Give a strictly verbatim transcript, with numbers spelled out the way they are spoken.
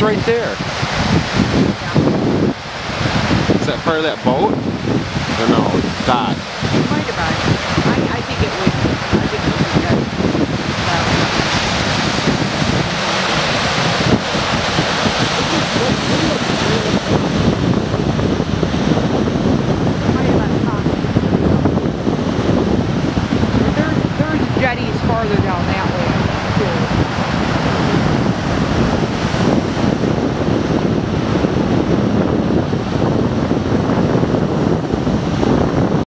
It's right there. Is that part of that boat? Or no, dot.